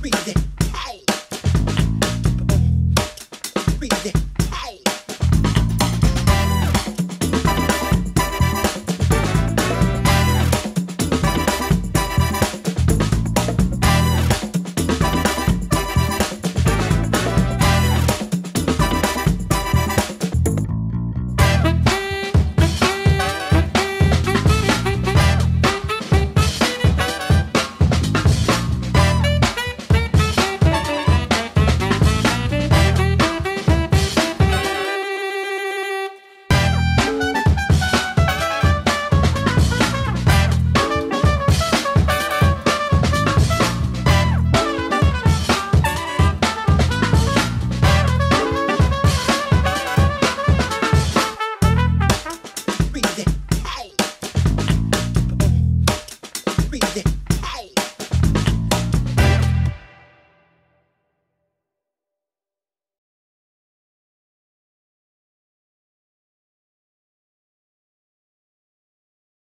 breathing.